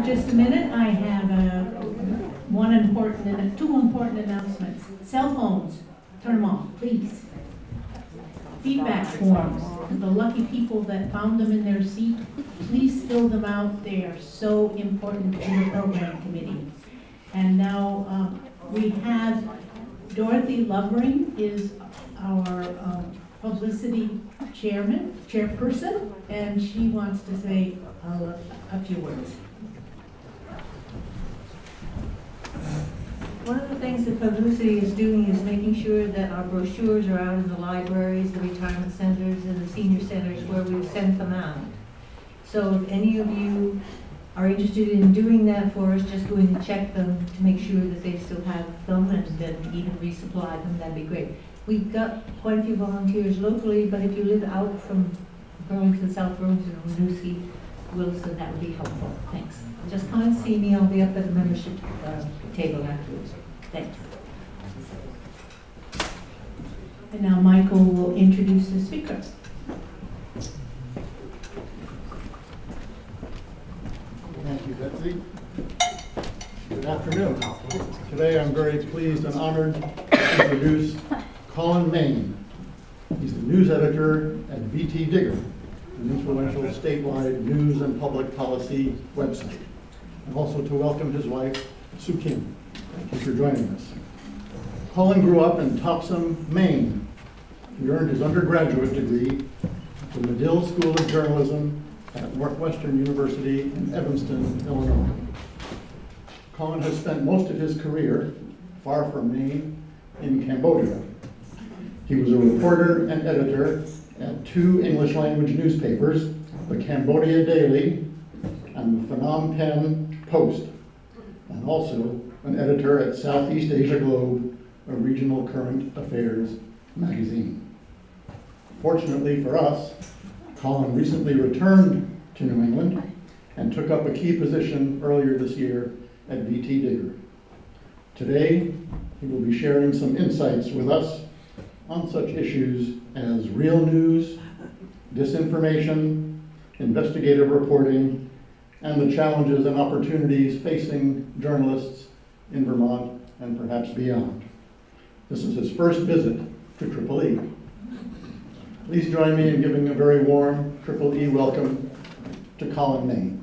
for just a minute. I have two important announcements. Cell phones, turn them off, please. Feedback forms, the lucky people that found them in their seat, please fill them out. They are so important to the program committee. And now we have Dorothy Lovering is our publicity chairperson, and she wants to say a few words. One of the things that publicity is doing is making sure that our brochures are out in the libraries, the retirement centers, and the senior centers where we've sent them out. So if any of you are interested in doing that for us, just go in and check them to make sure that they still have them and then even resupply them. That'd be great. We've got quite a few volunteers locally, but if you live out from Burlington, South Burlington, or Winooski, Wilson, that would be helpful. Thanks. Just come and see me. I'll be up at the membership table afterwards. Thank you. And now Michael will introduce the speaker. Thank you, Betsy. Good afternoon. Today I'm very pleased and honored to introduce Colin Mayne. He's the news editor at VT Digger, an influential statewide news and public policy website. And also to welcome his wife, Sue Kim. Thank you for joining us. Colin grew up in Topsham, Maine. He earned his undergraduate degree from the Dill School of Journalism at Northwestern University in Evanston, Illinois. Colin has spent most of his career, far from Maine, in Cambodia. He was a reporter and editor at two English-language newspapers, the Cambodia Daily and the Phnom Penh Post, and also an editor at Southeast Asia Globe, a regional current affairs magazine. Fortunately for us, Colin recently returned to New England and took up a key position earlier this year at VT Digger. Today, he will be sharing some insights with us on such issues as real news, disinformation, investigative reporting, and the challenges and opportunities facing journalists in Vermont and perhaps beyond. This is his first visit to Triple E. Please join me in giving a very warm Triple E welcome to Colin Mayne.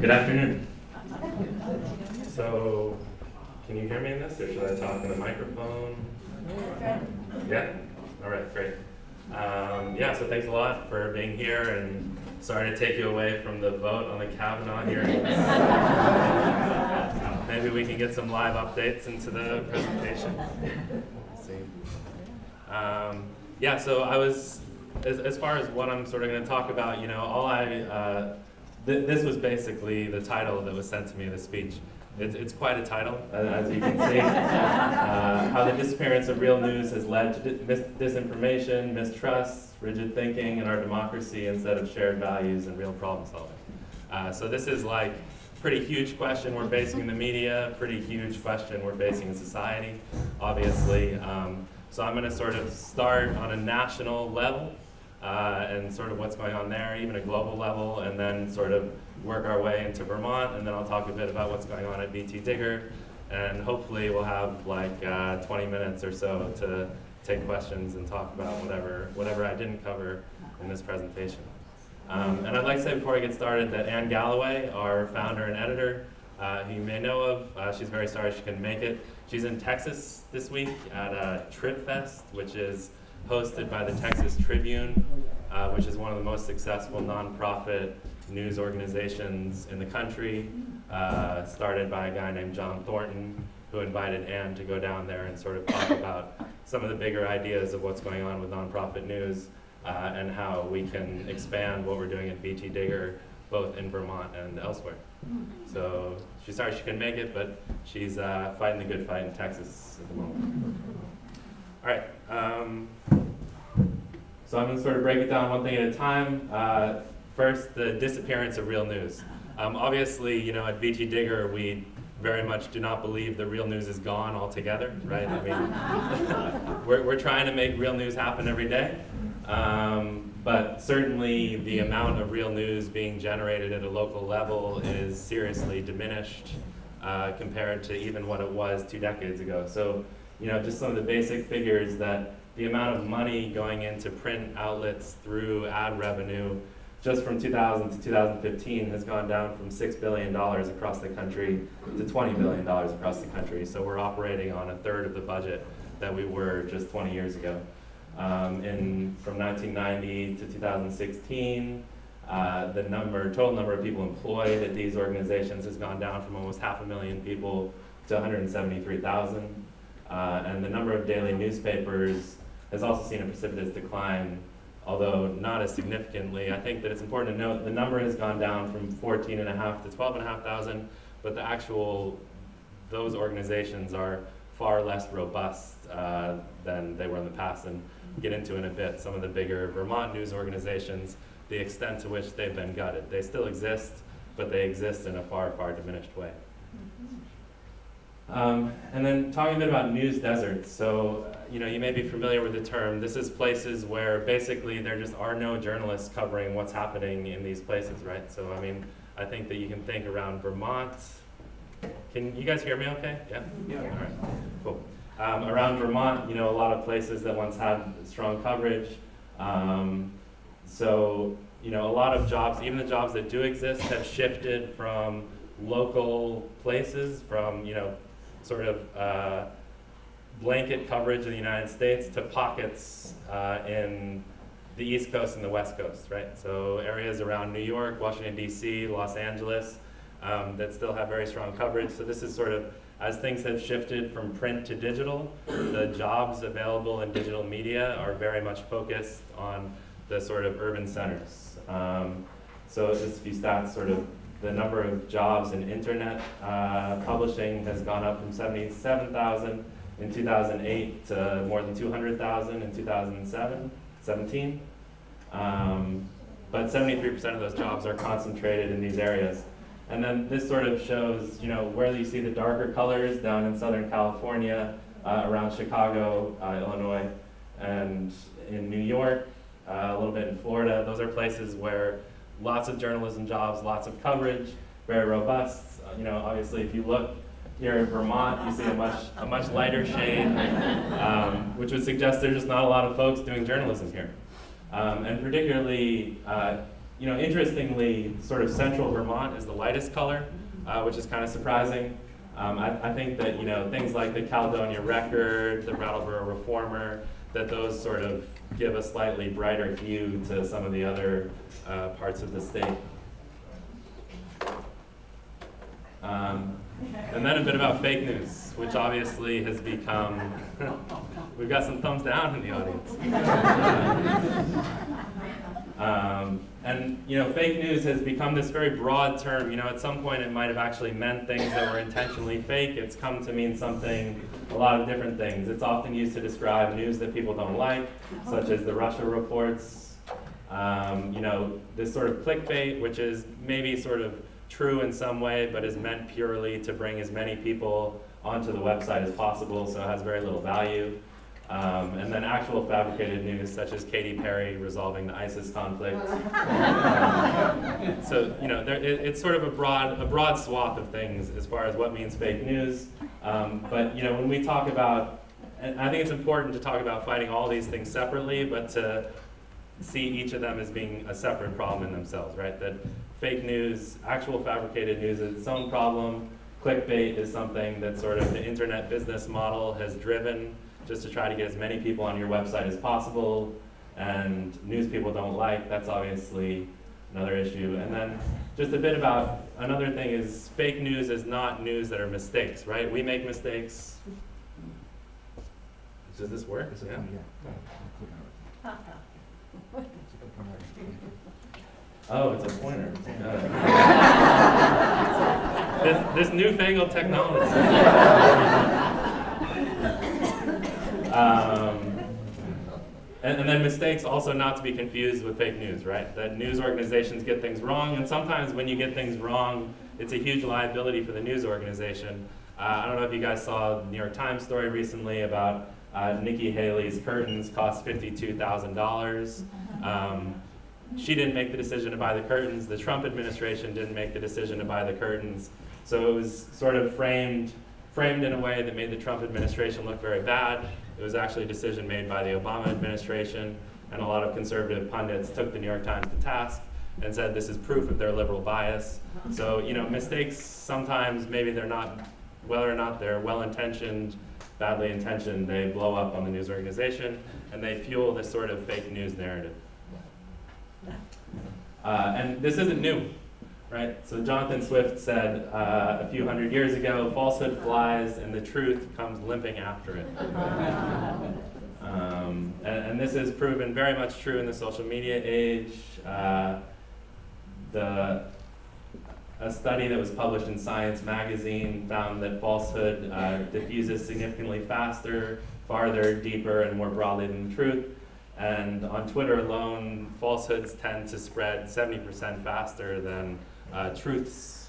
Good afternoon. So, can you hear me in this, or should I talk in the microphone? Yeah? All right, great. So thanks a lot for being here, and sorry to take you away from the vote on the Kavanaugh hearings. Maybe we can get some live updates into the presentation. Let's see. So I was, as far as what I'm sort of going to talk about, this was basically the title that was sent to me of the speech. It's quite a title, as you can see. How the disappearance of real news has led to disinformation, mistrust, rigid thinking in our democracy instead of shared values and real problem solving. So this is like a pretty huge question we're facing in the media, pretty huge question we're facing in society, obviously. So I'm going to sort of start on a national level. And sort of what's going on there, even a global level, and then sort of work our way into Vermont, and then I'll talk a bit about what's going on at VT Digger, and hopefully we'll have like 20 minutes or so to take questions and talk about whatever I didn't cover in this presentation. And I'd like to say before I get started that Ann Galloway, our founder and editor, who you may know of, she's very sorry she couldn't make it. She's in Texas this week at TripFest, which is hosted by the Texas Tribune, which is one of the most successful nonprofit news organizations in the country, started by a guy named John Thornton, who invited Ann to go down there and sort of talk about some of the bigger ideas of what's going on with nonprofit news and how we can expand what we're doing at VT Digger, both in Vermont and elsewhere. So she's sorry she couldn't make it, but she's fighting the good fight in Texas at the moment. All right. So I'm going to sort of break it down one thing at a time. First, the disappearance of real news. Obviously, at VT Digger, we very much do not believe that real news is gone altogether, right? I mean, We're trying to make real news happen every day. But certainly the amount of real news being generated at a local level is seriously diminished compared to even what it was 2 decades ago. So, you know, just some of the basic figures that the amount of money going into print outlets through ad revenue just from 2000 to 2015 has gone down from $6 billion across the country to $20 billion across the country. So we're operating on 1/3 of the budget that we were just 20 years ago. And from 1990 to 2016, the total number of people employed at these organizations has gone down from almost 500,000 people to 173,000. And the number of daily newspapers has also seen a precipitous decline, although not as significantly. I think that it's important to note the number has gone down from 14.5 to 12,500, but the actual, those organizations are far less robust than they were in the past, and get into in a bit some of the bigger Vermont news organizations, the extent to which they've been gutted. They still exist, but they exist in a far, far diminished way. And then talking a bit about news deserts. So, you know, you may be familiar with the term. This is places where basically there just are no journalists covering what's happening in these places, right? So, I mean, I think that you can think around Vermont. Can you guys hear me okay? Yeah? Yeah. All right, cool. Around Vermont, you know, a lot of places that once had strong coverage. So, you know, a lot of jobs, even the jobs that do exist, have shifted from local places, from, you know, sort of blanket coverage in the United States to pockets in the East Coast and the West Coast, right? So areas around New York, Washington, D.C., Los Angeles that still have very strong coverage. So this is sort of, as things have shifted from print to digital, the jobs available in digital media are very much focused on the sort of urban centers. So just a few stats, sort of the number of jobs in internet publishing has gone up from 77,000 in 2008 to more than 200,000 in 2017. But 73% of those jobs are concentrated in these areas. And then this sort of shows, you know, where you see the darker colors down in Southern California, around Chicago, Illinois, and in New York, a little bit in Florida. Those are places where lots of journalism jobs, lots of coverage, very robust. You know, obviously, if you look here in Vermont, you see a much lighter shade, which would suggest there's just not a lot of folks doing journalism here, and particularly. You know, interestingly, sort of central Vermont is the lightest color, which is kind of surprising. I think that, you know, things like the Caledonia Record, the Brattleboro Reformer, that those sort of give a slightly brighter hue to some of the other parts of the state. And then a bit about fake news, which obviously has become, we've got some thumbs down in the audience. And, you know, fake news has become this very broad term. You know, at some point it might have actually meant things that were intentionally fake. It's come to mean something, a lot of different things. It's often used to describe news that people don't like, such as the Russia reports. You know, this sort of clickbait, which is maybe sort of true in some way, but is meant purely to bring as many people onto the website as possible, so it has very little value. And then actual fabricated news, such as Katy Perry resolving the ISIS conflict. So, you know, it's sort of a broad swath of things as far as what means fake news. But, you know, when we talk about, and I think it's important to talk about fighting all these things separately, but to see each of them as being a separate problem in themselves, right? That fake news, actual fabricated news is its own problem. Clickbait is something that sort of the internet business model has driven, just to try to get as many people on your website as possible, and news people don't like, that's obviously another issue. And then just a bit about, another thing is fake news is not news that are mistakes, right? We make mistakes. Does this work? Yeah. Oh, it's a pointer. This newfangled technology. And then mistakes also not to be confused with fake news, right? That news organizations get things wrong, and sometimes when you get things wrong, it's a huge liability for the news organization. I don't know if you guys saw the New York Times story recently about Nikki Haley's curtains cost $52,000. She didn't make the decision to buy the curtains. The Trump administration didn't make the decision to buy the curtains. So it was sort of framed in a way that made the Trump administration look very bad. It was actually a decision made by the Obama administration, and a lot of conservative pundits took the New York Times to task and said this is proof of their liberal bias. So, you know, mistakes sometimes, maybe they're not, whether or not they're well-intentioned, badly intentioned, they blow up on the news organization, and they fuel this sort of fake news narrative. And this isn't new, right? So Jonathan Swift said a few hundred years ago, falsehood flies and the truth comes limping after it. And this has proven very much true in the social media age. A study that was published in Science magazine found that falsehood diffuses significantly faster, farther, deeper, and more broadly than truth. And on Twitter alone, falsehoods tend to spread 70% faster than truths.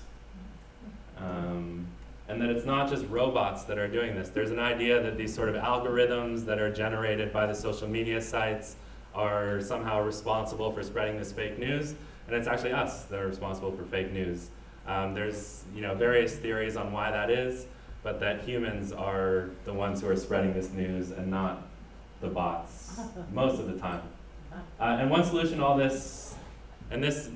And that it's not just robots that are doing this. There's an idea that these sort of algorithms that are generated by the social media sites are somehow responsible for spreading this fake news. And it's actually us that are responsible for fake news. There's various theories on why that is, but that humans are the ones who are spreading this news and not the bots most of the time. And one solution to all this, and this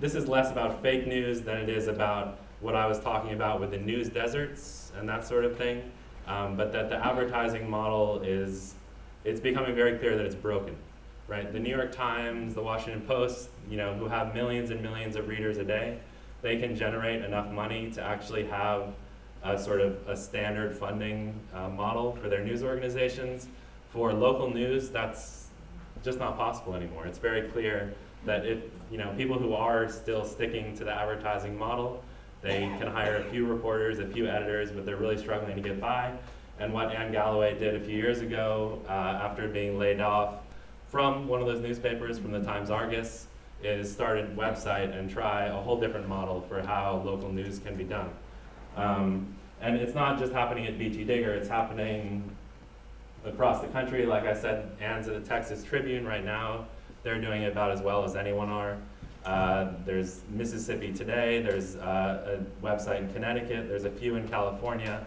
is less about fake news than it is about what I was talking about with the news deserts and that sort of thing, but that the advertising model is, it's becoming very clear that it's broken. Right? The New York Times, the Washington Post, who have millions and millions of readers a day, they can generate enough money to actually have a sort of a standard funding model for their news organizations. For local news, that's just not possible anymore. It's very clear that if people who are still sticking to the advertising model, they can hire a few reporters, a few editors, but they're really struggling to get by. And what Ann Galloway did a few years ago after being laid off from one of those newspapers, from the Times Argus, is started a website and try a whole different model for how local news can be done. And it's not just happening at VT Digger, it's happening across the country. Like I said, Ann's at the Texas Tribune right now. They're doing it about as well as anyone are. There's Mississippi Today, there's a website in Connecticut, there's a few in California.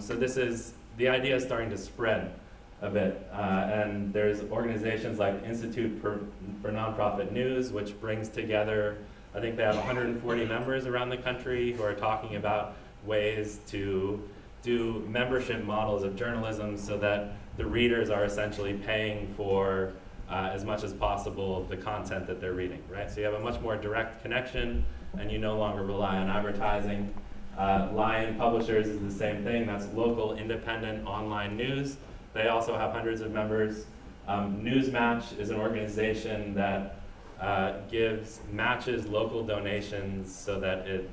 So this is, the idea is starting to spread a bit. And there's organizations like Institute for Nonprofit News, which brings together, I think they have 140 members around the country who are talking about ways to do membership models of journalism so that the readers are essentially paying for as much as possible the content that they're reading, right? So you have a much more direct connection and you no longer rely on advertising. Lion Publishers is the same thing. That's local, independent, online news. They also have hundreds of members. Newsmatch is an organization that matches local donations so that it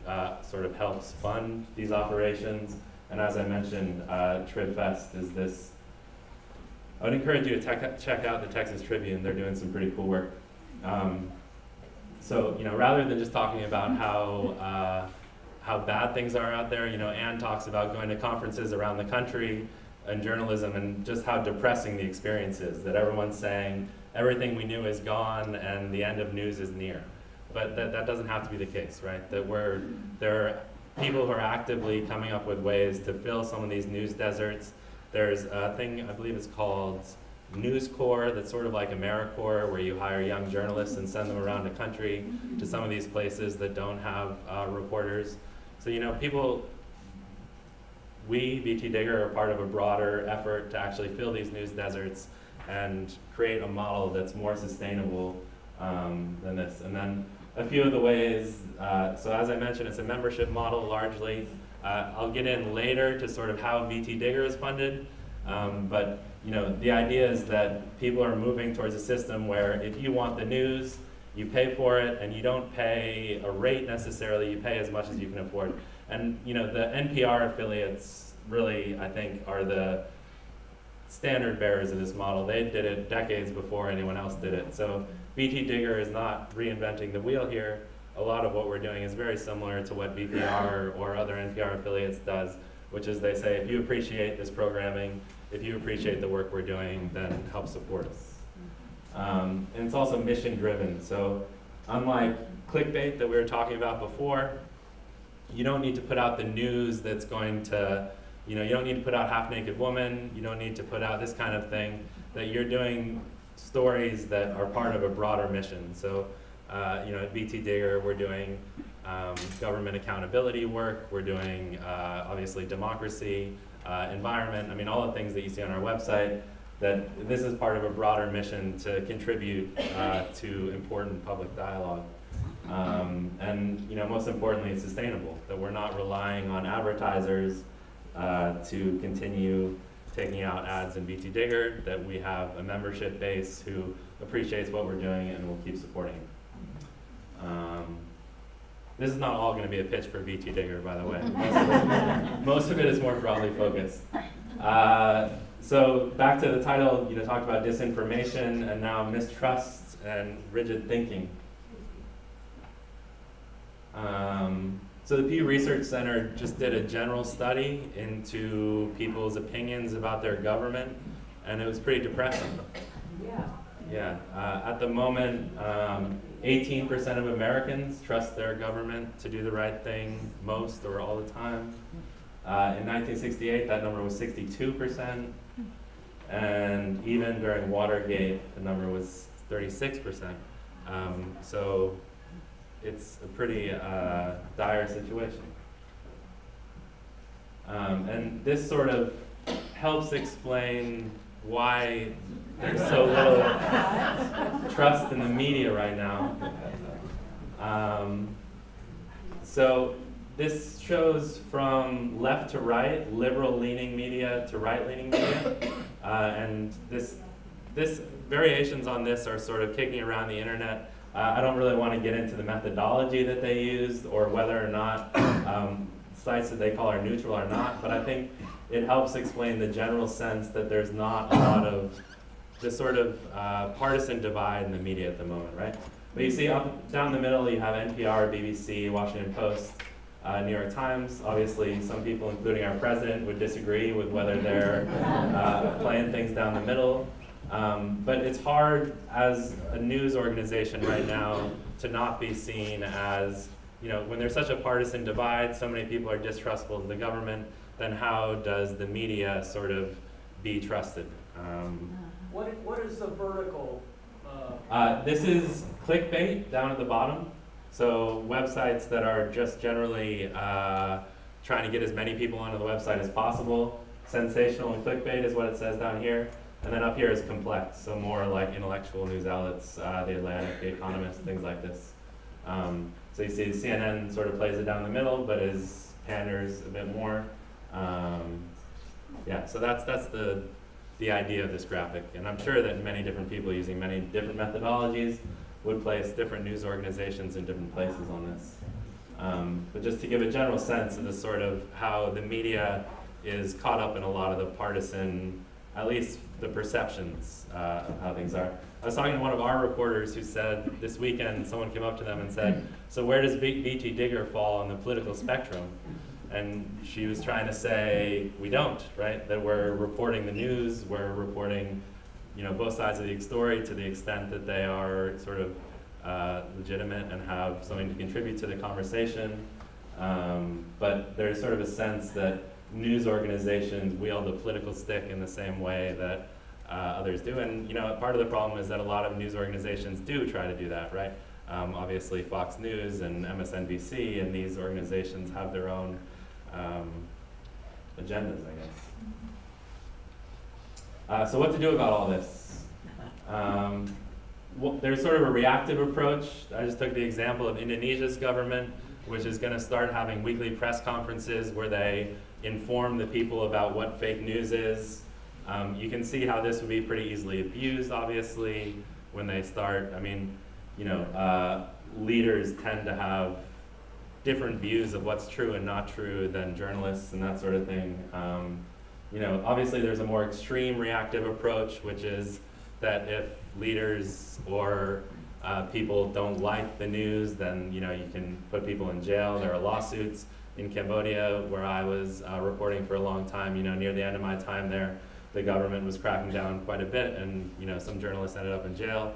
sort of helps fund these operations. And as I mentioned, TripFest is this. I would encourage you to check out the Texas Tribune. They're doing some pretty cool work. So rather than just talking about how bad things are out there, Ann talks about going to conferences around the country and journalism and just how depressing the experience is, that everyone's saying everything we knew is gone and the end of news is near. But that doesn't have to be the case, right? That there are people who are actively coming up with ways to fill some of these news deserts. There's a thing, I believe it's called News Corps, that's sort of like AmeriCorps, where you hire young journalists and send them around the country to some of these places that don't have reporters. So people, we, VT Digger, are part of a broader effort to actually fill these news deserts and create a model that's more sustainable than this. And then a few of the ways, so as I mentioned, it's a membership model largely. I'll get in later to sort of how VT Digger is funded, but the idea is that people are moving towards a system where if you want the news, you pay for it, and you don't pay a rate necessarily, you pay as much as you can afford. And the NPR affiliates really, I think, are the standard bearers of this model. They did it decades before anyone else did it. So VT Digger is not reinventing the wheel here. A lot of what we're doing is very similar to what VPR or other NPR affiliates does, which is they say, if you appreciate this programming, if you appreciate the work we're doing, then help support us. And it's also mission-driven. So unlike clickbait that we were talking about before, you don't need to put out the news that's going to, you know, you don't need to put out half-naked woman, you don't need to put out this kind of thing, that you're doing stories that are part of a broader mission. So, you know, at VT Digger, we're doing government accountability work, we're doing, obviously, democracy, environment, I mean, all the things that you see on our website, that this is part of a broader mission to contribute to important public dialogue. And, you know, most importantly, it's sustainable, that we're not relying on advertisers to continue taking out ads in VT Digger, that we have a membership base who appreciates what we're doing and will keep supporting it. This is not all going to be a pitch for VT Digger, by the way. Most of it is more broadly focused. So back to the title, you know, talked about disinformation and now mistrust and rigid thinking. So the Pew Research Center just did a general study into people's opinions about their government, and it was pretty depressing. Yeah. Yeah. At the moment, 18% of Americans trust their government to do the right thing most or all the time. In 1968, that number was 62%. And even during Watergate, the number was 36%. So it's a pretty dire situation. And this sort of helps explain why there's so little trust in the media right now. So this shows from left to right, liberal-leaning media to right-leaning media. And this variations on this are sort of kicking around the internet. I don't really want to get into the methodology that they used or whether or not sites that they call are neutral or not, but I think it helps explain the general sense that there's not a lot of this sort of partisan divide in the media at the moment, right? But you see up, down the middle you have NPR, BBC, Washington Post, New York Times. Obviously some people, including our president, would disagree with whether they're playing things down the middle. But it's hard as a news organization right now to not be seen as, you know, when there's such a partisan divide, so many people are distrustful of the government, then how does the media sort of be trusted? What is the vertical? This is clickbait down at the bottom. So websites that are just generally trying to get as many people onto the website as possible. Sensational and clickbait is what it says down here. And then up here is complex, so more like intellectual news outlets, The Atlantic, The Economist, things like this. So you see CNN sort of plays it down the middle, but is panders a bit more. Yeah, so that's the idea of this graphic. And I'm sure that many different people using many different methodologies would place different news organizations in different places on this. But just to give a general sense of the sort of how the media is caught up in a lot of the partisan, at least the perceptions of how things are. I was talking to one of our reporters who said this weekend someone came up to them and said, so where does VT Digger fall on the political spectrum? And she was trying to say, we don't, right? That we're reporting the news, we're reporting, you know, both sides of the story to the extent that they are sort of legitimate and have something to contribute to the conversation. But there's sort of a sense that news organizations wield the political stick in the same way that others do. And, you know, part of the problem is that a lot of news organizations do try to do that, right? Obviously Fox News and MSNBC and these organizations have their own agendas, I guess. So what to do about all this? There's sort of a reactive approach. I just took the example of Indonesia's government, which is going to start having weekly press conferences where they inform the people about what fake news is. You can see how this would be pretty easily abused, obviously, when they start, I mean, you know, leaders tend to have different views of what's true and not true than journalists and that sort of thing. You know, obviously there's a more extreme reactive approach, which is that if leaders or people don't like the news, then, you know, you can put people in jail. There are lawsuits. In Cambodia, where I was reporting for a long time, you know, near the end of my time there, the government was cracking down quite a bit, and some journalists ended up in jail.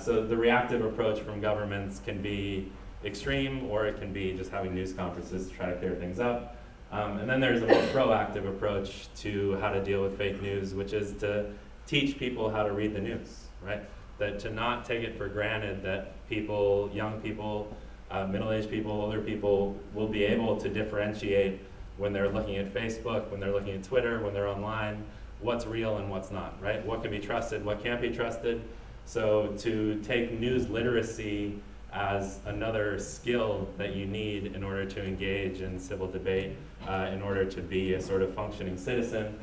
So the reactive approach from governments can be extreme, or it can be just having news conferences to try to clear things up. And then there's a more proactive approach to how to deal with fake news, which is to teach people how to read the news, right? That to not take it for granted that people, young people, middle-aged people, older people, will be able to differentiate when they're looking at Facebook, when they're looking at Twitter, when they're online, what's real and what's not, right? What can be trusted, what can't be trusted. So to take news literacy as another skill that you need in order to engage in civil debate, in order to be a sort of functioning citizen.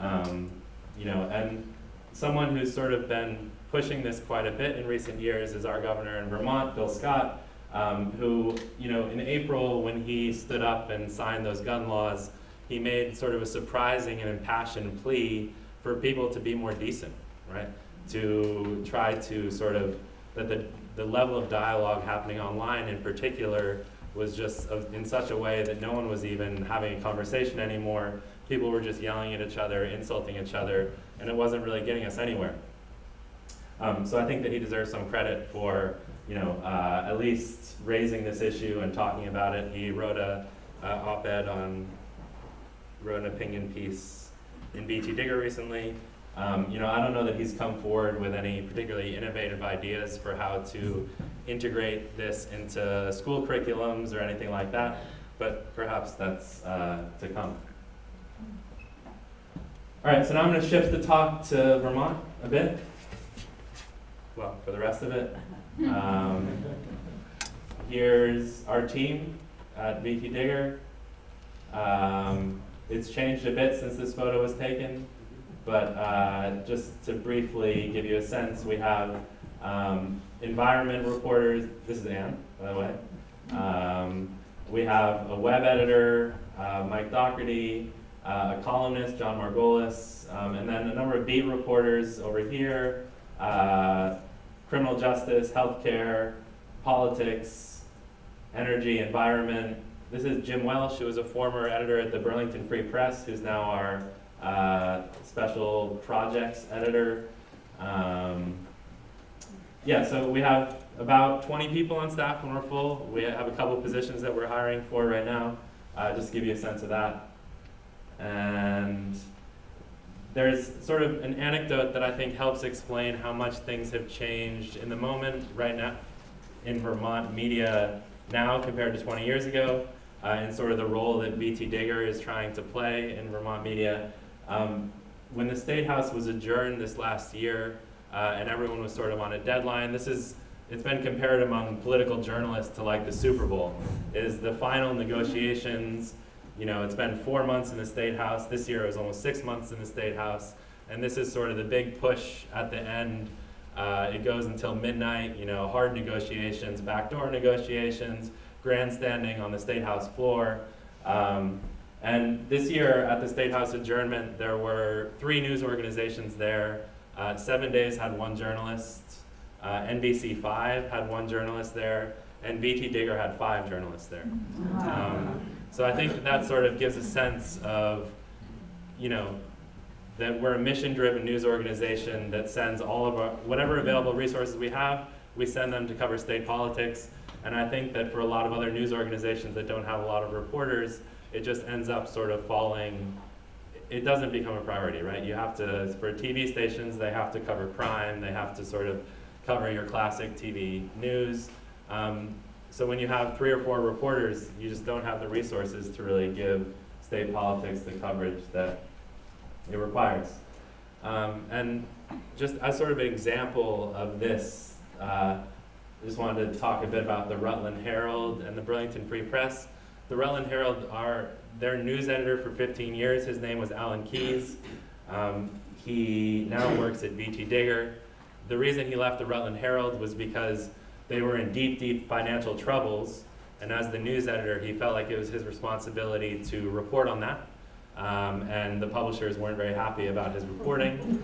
And someone who's sort of been pushing this quite a bit in recent years is our governor in Vermont, Bill Scott, who, in April, when he stood up and signed those gun laws, he made sort of a surprising and impassioned plea for people to be more decent, right? To try to sort of, that the level of dialogue happening online in particular was just in such a way that no one was even having a conversation anymore. People were just yelling at each other, insulting each other, and it wasn't really getting us anywhere. So I think that he deserves some credit for at least raising this issue and talking about it. He wrote a op-ed on, wrote an opinion piece in VT Digger recently. I don't know that he's come forward with any particularly innovative ideas for how to integrate this into school curriculums or anything like that, but perhaps that's to come. All right, so now I'm going to shift the talk to Vermont a bit. Well, for the rest of it. Here's our team at VT Digger. It's changed a bit since this photo was taken. But just to briefly give you a sense, we have environment reporters. This is Ann, by the way. We have a web editor, Mike Dougherty, a columnist, John Margolis, and then a number of beat reporters over here, criminal justice, healthcare, politics, energy, environment. This is Jim Welsh, who was a former editor at the Burlington Free Press, who's now our special projects editor. Yeah, so we have about 20 people on staff when we're full. We have a couple positions that we're hiring for right now, just to give you a sense of that. And there's sort of an anecdote that I think helps explain how much things have changed in the moment right now in Vermont media now compared to 20 years ago, and sort of the role that VT Digger is trying to play in Vermont media. When the State House was adjourned this last year, and everyone was sort of on a deadline, it's been compared among political journalists to like the Super Bowl, is the final negotiations. It's been 4 months in the State House. This year it was almost 6 months in the State House. And this is sort of the big push at the end. It goes until midnight, hard negotiations, backdoor negotiations, grandstanding on the State House floor. And this year at the State House adjournment, there were 3 news organizations there. 7 Days had 1 journalist. NBC5 had 1 journalist there. And VT Digger had 5 journalists there. So I think that sort of gives a sense of, that we're a mission-driven news organization that sends all of our, whatever available resources we have, we send them to cover state politics. And I think that for a lot of other news organizations that don't have a lot of reporters, it just ends up sort of falling, it doesn't become a priority, right? You have to, for TV stations, they have to cover crime, they have to sort of cover your classic TV news. So when you have 3 or 4 reporters, you just don't have the resources to really give state politics the coverage that it requires. And just as sort of an example of this, I just wanted to talk a bit about the Rutland Herald and the Burlington Free Press. The Rutland Herald, their news editor for 15 years, his name was Alan Keyes. He now works at VT Digger. The reason he left the Rutland Herald was because they were in deep, deep financial troubles, and as the news editor, he felt like it was his responsibility to report on that, and the publishers weren't very happy about his reporting,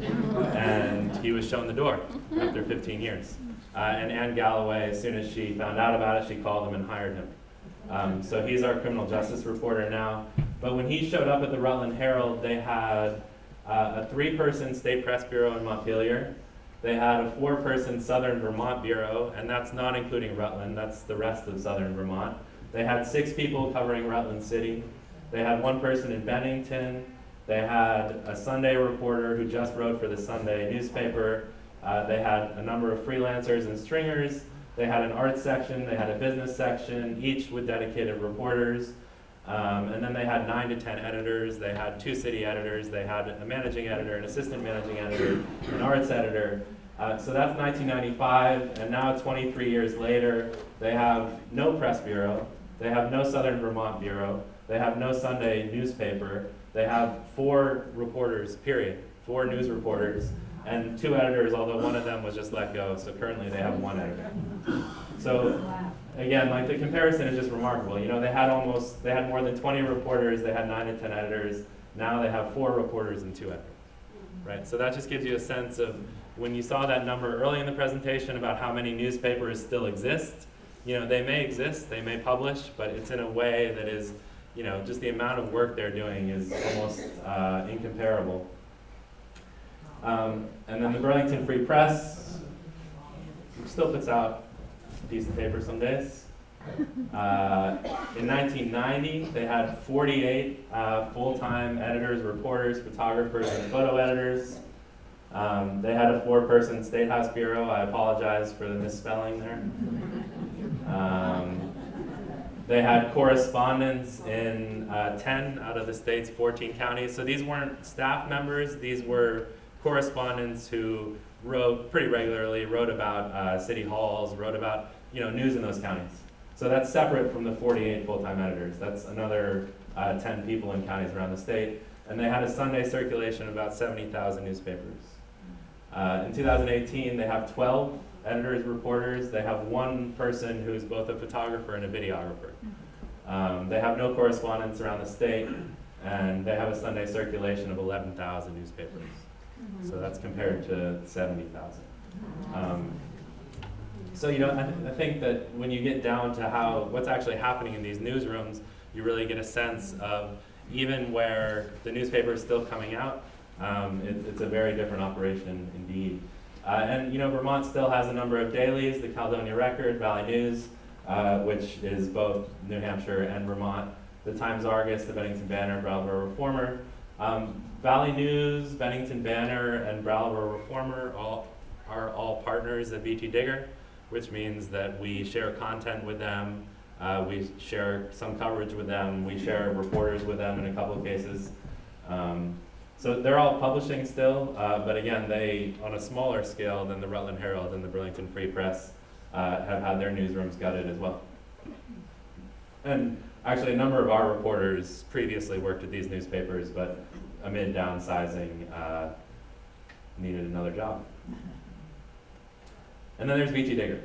and he was shown the door after 15 years. And Ann Galloway, as soon as she found out about it, she called him and hired him. So he's our criminal justice reporter now, but when he showed up at the Rutland Herald, they had a three-person state press bureau in Montpelier. They had a four-person southern Vermont bureau, and that's not including Rutland, that's the rest of southern Vermont. They had 6 people covering Rutland City. They had 1 person in Bennington. They had a Sunday reporter who just wrote for the Sunday newspaper. They had a number of freelancers and stringers. They had an art section, they had a business section, each with dedicated reporters. And then they had 9 to 10 editors. They had 2 city editors. They had a managing editor, an assistant managing editor, an arts editor. So that's 1995, and now 23 years later, they have no press bureau. They have no Southern Vermont bureau. They have no Sunday newspaper. They have 4 reporters, period, 4 news reporters, and 2 editors, although one of them was just let go. So currently they have 1 editor. So again, like, the comparison is just remarkable. You know, they had more than 20 reporters, they had 9 to 10 editors. Now they have 4 reporters and 2 editors, right? So that just gives you a sense of, when you saw that number early in the presentation about how many newspapers still exist, you know, they may exist, they may publish, but it's in a way that is, you know, just the amount of work they're doing is almost incomparable. And then the Burlington Free Press, which still puts out a piece of paper some days. In 1990, they had 48 full-time editors, reporters, photographers, and photo editors. They had a 4-person State House bureau. I apologize for the misspelling there. They had correspondents in 10 out of the state's 14 counties. So these weren't staff members. These were correspondents who wrote pretty regularly, wrote about city halls, wrote about, you know, news in those counties. So that's separate from the 48 full-time editors. That's another 10 people in counties around the state. And they had a Sunday circulation of about 70,000 newspapers. In 2018, they have 12 editors, reporters. They have 1 person who's both a photographer and a videographer. They have no correspondents around the state, and they have a Sunday circulation of 11,000 newspapers. So that's compared to 70,000. So, you know, I think that when you get down to what's actually happening in these newsrooms, you really get a sense of, even where the newspaper is still coming out, it's a very different operation indeed. And you know, Vermont still has a number of dailies, the Caledonia Record, Valley News, which is both New Hampshire and Vermont, the Times Argus, the Bennington Banner, Brattleboro Reformer. Valley News, Bennington Banner, and Brattleboro Reformer are all partners of VT Digger, which means that we share content with them. We share some coverage with them. We share reporters with them in a couple of cases. So they're all publishing still, but again, they, on a smaller scale than the Rutland Herald and the Burlington Free Press, have had their newsrooms gutted as well. And actually, a number of our reporters previously worked at these newspapers, but amid downsizing, needed another job. And then there's VT Digger.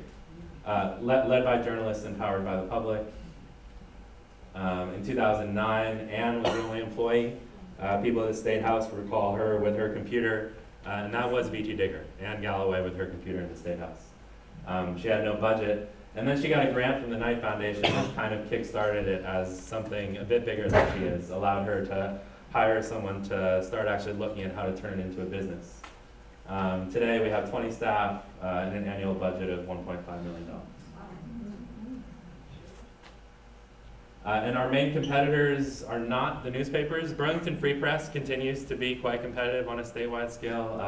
Led by journalists and powered by the public. In 2009, Ann was the only employee. People at the State House recall her with her computer, and that was VT Digger, Ann Galloway with her computer in the State House. She had no budget, and then she got a grant from the Knight Foundation that kind of kick-started it as something a bit bigger than she is, allowed her to hire someone to start actually looking at how to turn it into a business. Today we have 20 staff and an annual budget of $1.5 million. And our main competitors are not the newspapers. Burlington Free Press continues to be quite competitive on a statewide scale,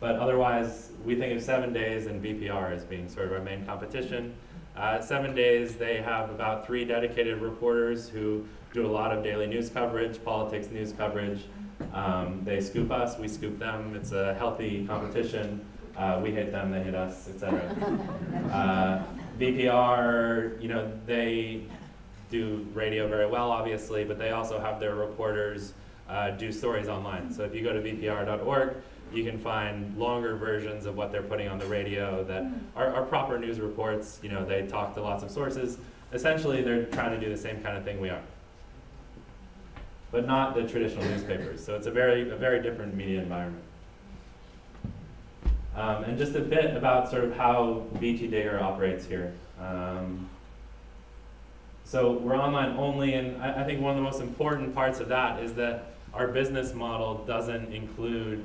but otherwise we think of 7 Days and VPR as being sort of our main competition. 7 Days, they have about 3 dedicated reporters who do a lot of daily news coverage, politics news coverage. They scoop us, we scoop them. It's a healthy competition. We hate them, they hate us, etc. VPR, you know, they do radio very well, obviously, but they also have their reporters do stories online. So if you go to vpr.org, you can find longer versions of what they're putting on the radio that are proper news reports. You know, they talk to lots of sources. Essentially, they're trying to do the same kind of thing we are, but not the traditional newspapers. So it's a very different media environment. And just a bit about sort of how VT Digger operates here. So we're online only, and I think one of the most important parts of that is that our business model doesn't include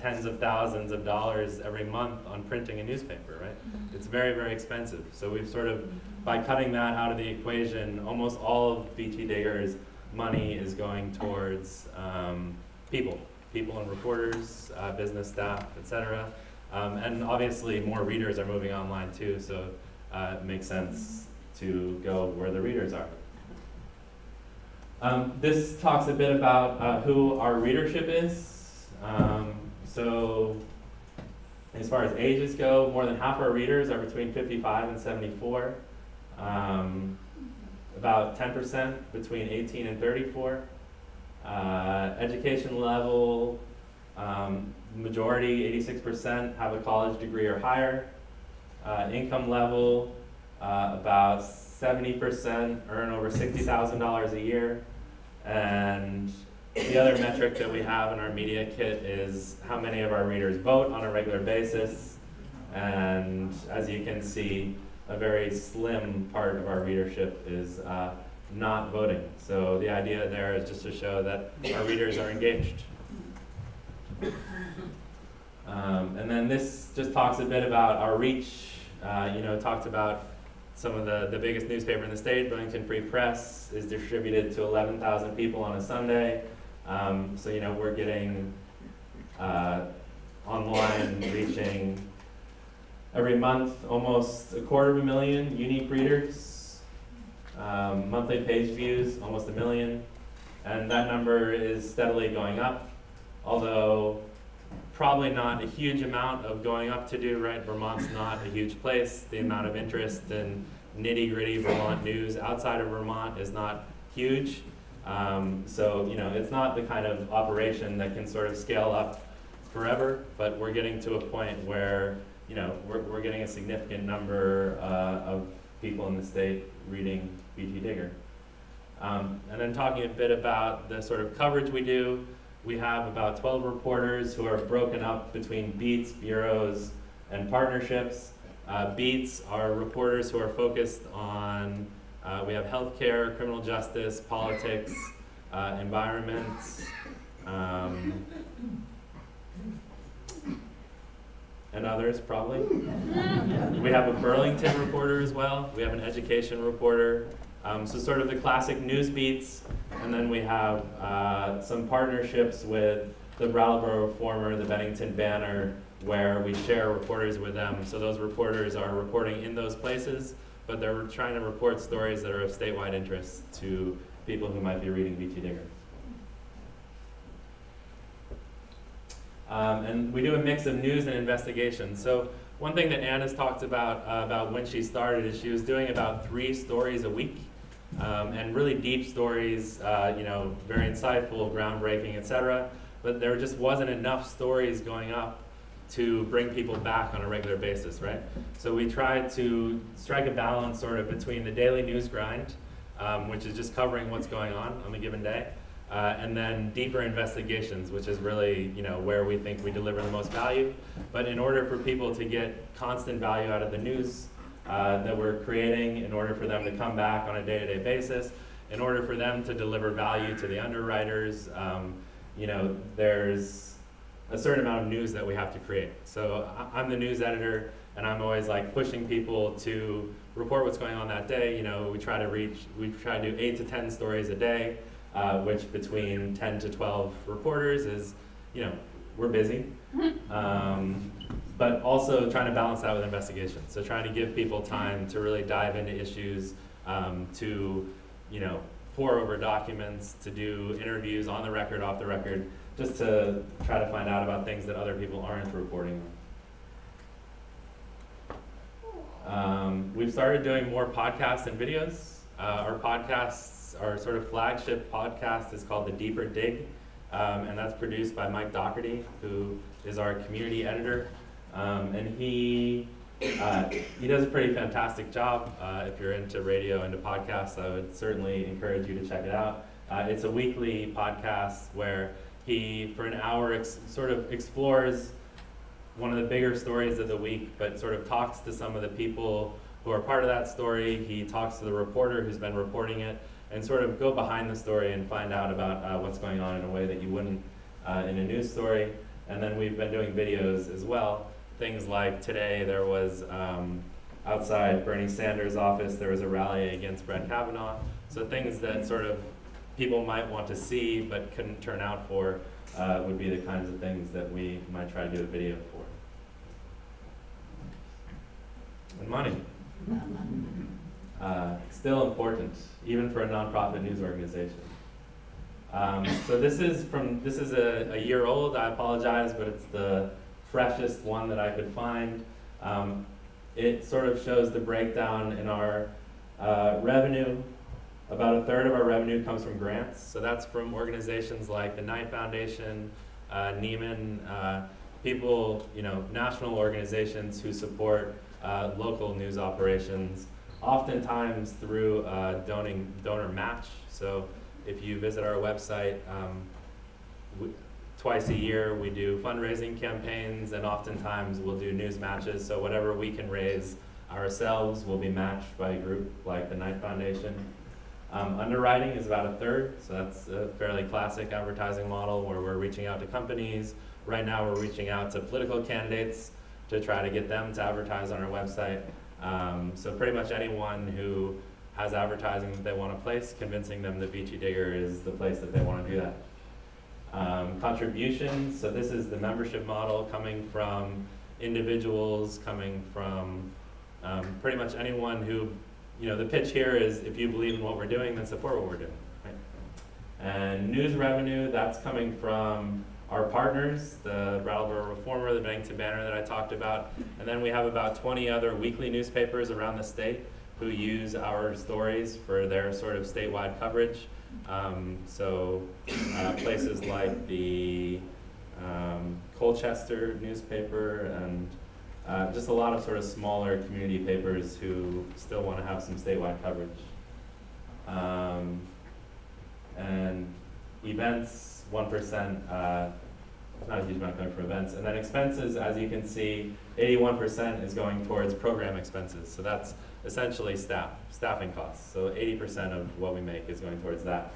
tens of thousands of dollars every month on printing a newspaper, right? It's very, very expensive. So we've sort of, by cutting that out of the equation, almost all of VT Digger's money is going towards people and reporters, business staff, etc. And obviously more readers are moving online too, so it makes sense to go where the readers are. This talks a bit about who our readership is. So as far as ages go, more than half our readers are between 55 and 74. About 10% between 18 and 34. Education level, majority, 86%, have a college degree or higher. Income level, about 70% earn over $60,000 a year. And the other metric that we have in our media kit is how many of our readers vote on a regular basis. And as you can see, a very slim part of our readership is not voting. So the idea there is just to show that our readers are engaged. And then this just talks a bit about our reach. You know, talked about some of the biggest newspaper in the state, Burlington Free Press, is distributed to 11,000 people on a Sunday. So you know, we're getting online reaching every month almost 250,000 unique readers, monthly page views almost 1 million, and that number is steadily going up, although probably not a huge amount of going up to do, right? Vermont's not a huge place. The amount of interest in nitty-gritty Vermont news outside of Vermont is not huge. So, you know, it's not the kind of operation that can sort of scale up forever, but we're getting to a point where, you know, we're getting a significant number of people in the state reading VT Digger. And then talking a bit about the sort of coverage we do, we have about 12 reporters who are broken up between beats, bureaus, and partnerships. Beats are reporters who are focused on, we have healthcare, criminal justice, politics, environment. And others, probably. We have a Burlington reporter as well. We have an education reporter. So sort of the classic news beats, and then we have some partnerships with the Brattleboro Reformer, the Bennington Banner, where we share reporters with them. So those reporters are reporting in those places, but they're trying to report stories that are of statewide interest to people who might be reading VT Digger. And we do a mix of news and investigation. So one thing that Ann has talked about when she started is she was doing about 3 stories a week. And really deep stories, you know, very insightful, groundbreaking, etc. But there just wasn't enough stories going up to bring people back on a regular basis, right? So we tried to strike a balance sort of between the daily news grind, which is just covering what's going on a given day, and then deeper investigations, which is really, you know, where we think we deliver the most value. But in order for people to get constant value out of the news that we're creating, in order for them to come back on a day-to-day basis, in order for them to deliver value to the underwriters, you know, there's a certain amount of news that we have to create. So I'm the news editor, and I'm always like pushing people to report what's going on that day. You know, we try to do 8 to 10 stories a day, which between 10 to 12 reporters is, you know, we're busy. But also trying to balance that with investigation. So trying to give people time to really dive into issues, to, you know, pore over documents, to do interviews on the record, off the record, just to try to find out about things that other people aren't reporting on. We've started doing more podcasts and videos. Our podcasts, our sort of flagship podcast is called The Deeper Dig, and that's produced by Mike Dougherty, who is our community editor. And he does a pretty fantastic job. If you're into radio, into podcasts, I would certainly encourage you to check it out. It's a weekly podcast where he, for an hour, sort of explores one of the bigger stories of the week, but sort of talks to some of the people who are part of that story. He talks to the reporter who's been reporting it, and sort of go behind the story and find out about what's going on in a way that you wouldn't in a news story. And then we've been doing videos as well. Things like today there was, outside Bernie Sanders' office, there was a rally against Brett Kavanaugh. So things that sort of people might want to see but couldn't turn out for would be the kinds of things that we might try to do a video for. And money. Still important, even for a nonprofit news organization. So this is a year old, I apologize, but it's the freshest one that I could find. It sort of shows the breakdown in our revenue. About a third of our revenue comes from grants. So that's from organizations like the Knight Foundation, Nieman, people, you know, national organizations who support local news operations, oftentimes through donor match. So if you visit our website, twice a year we do fundraising campaigns, and oftentimes we'll do news matches. So whatever we can raise ourselves will be matched by a group like the Knight Foundation. Underwriting is about a third, so that's a fairly classic advertising model where we're reaching out to companies. Right now we're reaching out to political candidates to try to get them to advertise on our website. So pretty much anyone who has advertising that they want to place, convincing them that VT Digger is the place that they want to do that. Contributions, so this is the membership model coming from individuals, coming from pretty much anyone who, you know, the pitch here is if you believe in what we're doing, then support what we're doing. Right? And news revenue, that's coming from our partners, the Brattleboro Reformer, the Bennington Banner that I talked about, and then we have about 20 other weekly newspapers around the state who use our stories for their sort of statewide coverage. So places like the Colchester newspaper and just a lot of sort of smaller community papers who still want to have some statewide coverage. And events, 1%, not a huge amount coming from events. And then expenses, as you can see, 81% is going towards program expenses. So that's essentially staffing costs. So 80% of what we make is going towards that.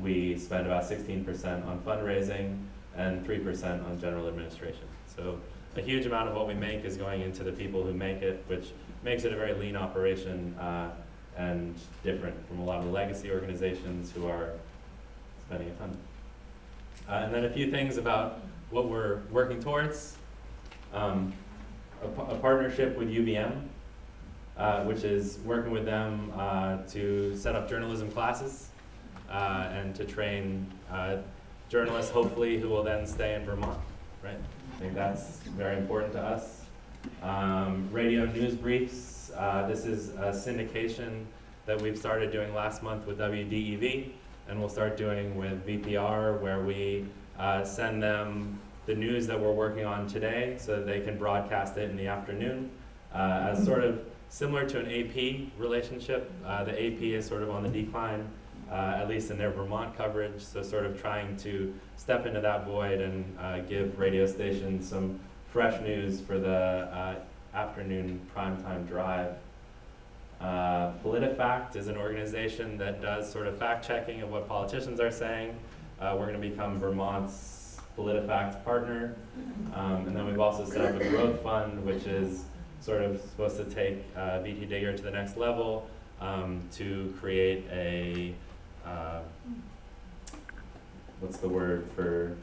We spend about 16% on fundraising and 3% on general administration. So a huge amount of what we make is going into the people who make it, which makes it a very lean operation and different from a lot of the legacy organizations who are spending a ton. And then a few things about what we're working towards. A partnership with UVM, which is working with them to set up journalism classes and to train journalists, hopefully, who will then stay in Vermont. Right? I think that's very important to us. Radio news briefs. This is a syndication that we've started doing last month with WDEV, and we'll start doing with VPR, where we send them the news that we're working on today so that they can broadcast it in the afternoon as sort of similar to an AP relationship. The AP is sort of on the decline, at least in their Vermont coverage, so sort of trying to step into that void and give radio stations some fresh news for the afternoon primetime drive. PolitiFact is an organization that does sort of fact-checking of what politicians are saying. We're going to become Vermont's PolitiFact partner. And then we've also set up a growth fund, which is sort of supposed to take VT Digger to the next level to create a, what's the word for,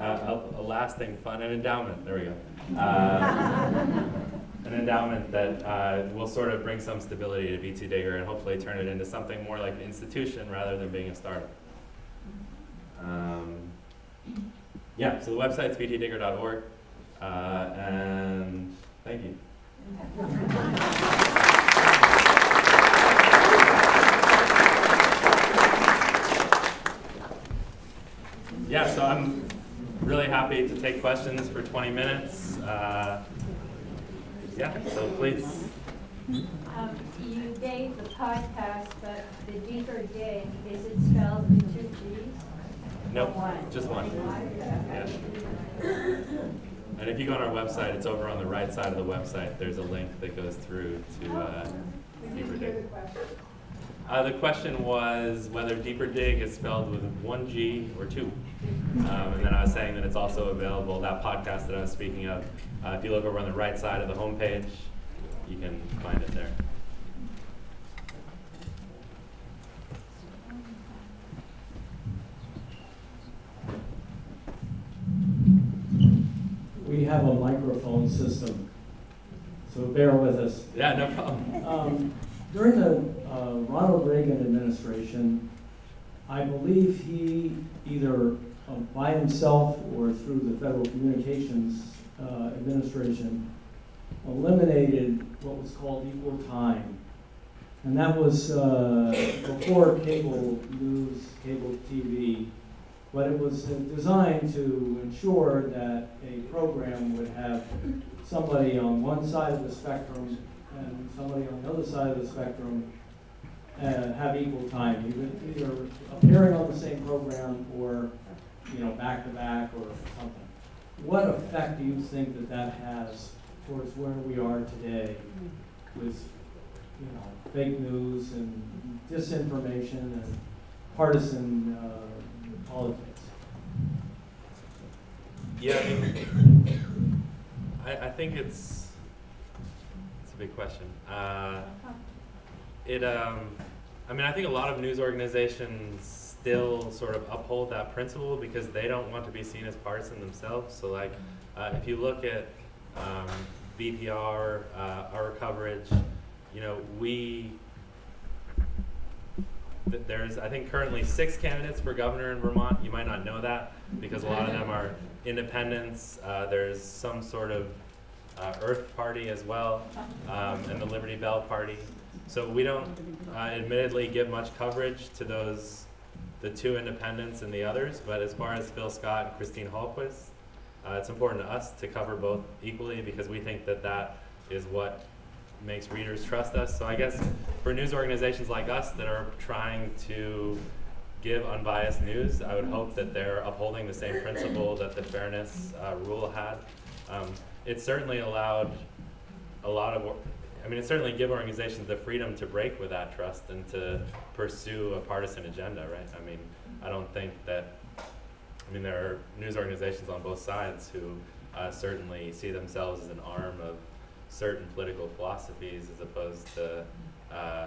a lasting fund, an endowment, there we go. An endowment that will sort of bring some stability to VT Digger and hopefully turn it into something more like an institution rather than being a startup. Yeah, so the website's vtdigger.org. And thank you. Yeah, so I'm really happy to take questions for 20 minutes. Yeah, so please. You gave the podcast, but the Deeper Dig, is it spelled with 2 G's? No, one. Just one. Yeah. And if you go on our website, it's over on the right side of the website. There's a link that goes through to Deeper Dig. The question was whether Deeper Dig is spelled with one G or two. And then I was saying that it's also available, that podcast that I was speaking of. If you look over on the right side of the homepage, you can find it there. We have a microphone system, so bear with us. Yeah, no problem. During the Ronald Reagan administration, I believe he either by himself or through the Federal Communications Administration eliminated what was called equal time. And that was before cable news, cable TV, but it was designed to ensure that a program would have somebody on one side of the spectrum and somebody on the other side of the spectrum have equal time, either appearing on the same program or, you know, back to back or something. What effect do you think that that has towards where we are today with, you know, fake news and disinformation and partisan politics? Yeah, I mean, I think it's a big question. I mean, I think a lot of news organizations still sort of uphold that principle because they don't want to be seen as partisan themselves. So, like, if you look at VPR, our coverage, you know, there's, I think, currently 6 candidates for governor in Vermont. You might not know that because a lot of them are independents. There's some sort of Earth Party as well, and the Liberty Bell Party. So we don't admittedly give much coverage to those, the 2 independents and the others, but as far as Phil Scott and Christine Hallquist, it's important to us to cover both equally because we think that that is what makes readers trust us. So I guess for news organizations like us that are trying to give unbiased news, I would hope that they're upholding the same principle that the fairness rule had. It certainly allowed a lot of, I mean, it certainly gave organizations the freedom to break with that trust and to pursue a partisan agenda, right? I mean, I don't think that, I mean, there are news organizations on both sides who certainly see themselves as an arm of certain political philosophies as opposed to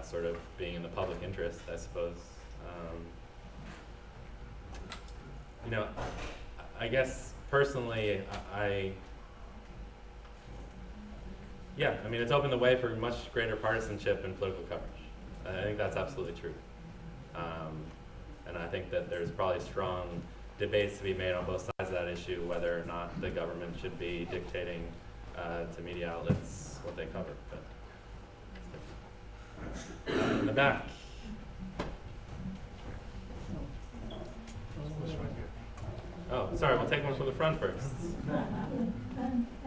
sort of being in the public interest, I suppose. You know, I guess personally, yeah, I mean, it's opened the way for much greater partisanship and political coverage. I think that's absolutely true. And I think that there's probably strong debates to be made on both sides of that issue, whether or not the government should be dictating to media outlets what they cover. But in the back. Oh, sorry, we'll take one from the front first. I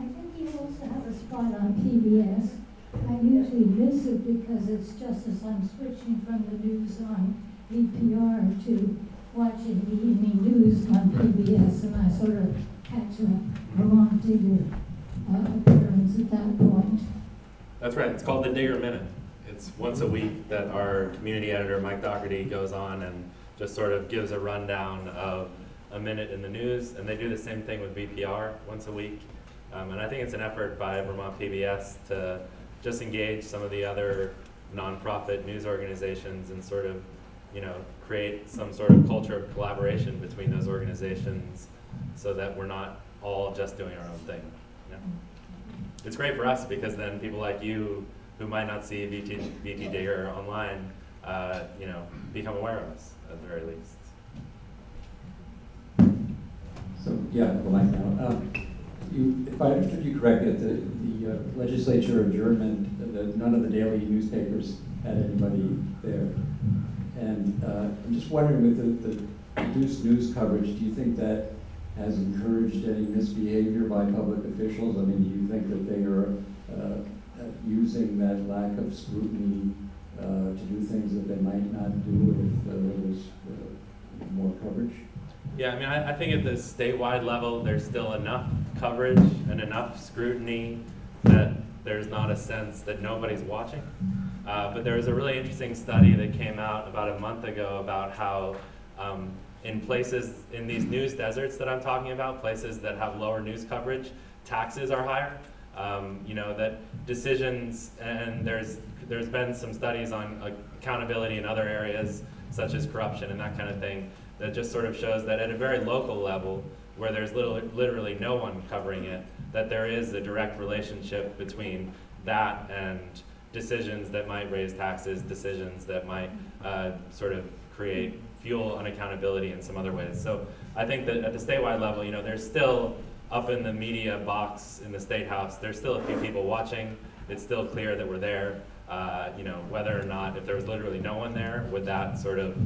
think you also have a spot on PBS. I usually miss it because it's just as I'm switching from the news on VPR to watching the evening news on PBS, and I sort of catch a Vermont Digger appearance at that point. That's right. It's called the Digger Minute. It's once a week that our community editor, Mike Dougherty, goes on and just sort of gives a rundown of a minute in the news, and they do the same thing with VPR once a week. And I think it's an effort by Vermont PBS to just engage some of the other nonprofit news organizations and sort of, you know, create some sort of culture of collaboration between those organizations so that we're not all just doing our own thing. You know? It's great for us because then people like you who might not see VT Digger online, you know, become aware of us at the very least. So yeah, go back now. If I understood you correctly, at the legislature adjournment, none of the daily newspapers had anybody there. And I'm just wondering, with the reduced news coverage, do you think that has encouraged any misbehavior by public officials? I mean, do you think that they are using that lack of scrutiny to do things that they might not do if there was more coverage? Yeah, I mean, I think at the statewide level, there's still enough coverage and enough scrutiny that there's not a sense that nobody's watching. But there was a really interesting study that came out about a month ago about how in places, in these news deserts that I'm talking about, places that have lower news coverage, taxes are higher. You know, that decisions, and there's been some studies on accountability in other areas, such as corruption and that kind of thing, that just sort of shows that at a very local level, where there's literally no one covering it, that there is a direct relationship between that and decisions that might raise taxes, decisions that might sort of create fuel unaccountability in some other ways. So I think that at the statewide level, you know, there's still, up in the media box in the State House, there's still a few people watching. It's still clear that we're there. You know, whether or not, if there was literally no one there, would that sort of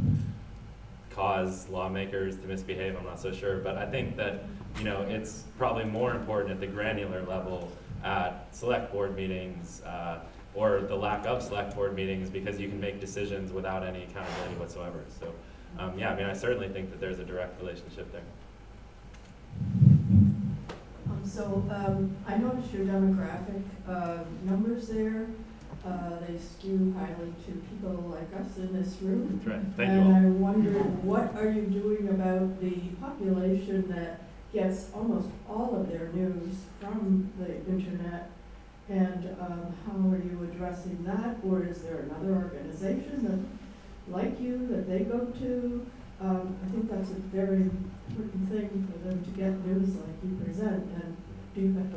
cause lawmakers to misbehave? I'm not so sure. But I think that, you know, it's probably more important at the granular level at select board meetings or the lack of select board meetings, because you can make decisions without any accountability whatsoever. So yeah, I mean, I certainly think that there's a direct relationship there. I noticed your demographic numbers there. They skew highly to people like us in this room. That's right. Thank you all. And I wondered, what are you doing about the population that gets almost all of their news from the internet, and how are you addressing that? Or is there another organization that, like you, that they go to? I think that's a very important thing for them to get news like you present, and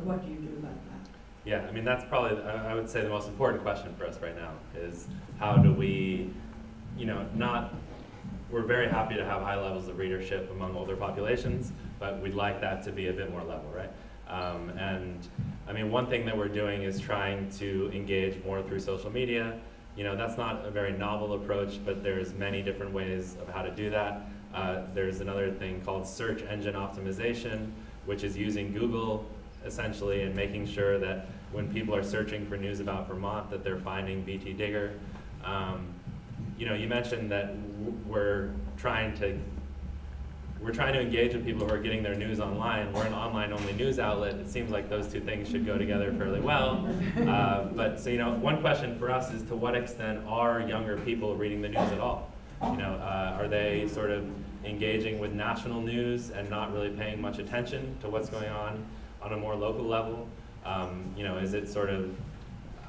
what do you do about that? Yeah, I mean, that's probably, I would say, the most important question for us right now is how do we, you know, we're very happy to have high levels of readership among older populations, but we'd like that to be a bit more level, right? And I mean, one thing that we're doing is trying to engage more through social media. You know, that's not a very novel approach, but there's many different ways of how to do that. There's another thing called search engine optimization, which is using Google essentially and making sure that when people are searching for news about Vermont, that they're finding VT Digger. You know, you mentioned that we're trying to engage with people who are getting their news online. We're an online-only news outlet. It seems like those two things should go together fairly well. But so, you know, one question for us is, to what extent are younger people reading the news at all? You know, are they sort of engaging with national news and not really paying much attention to what's going on a more local level? You know, is it sort of,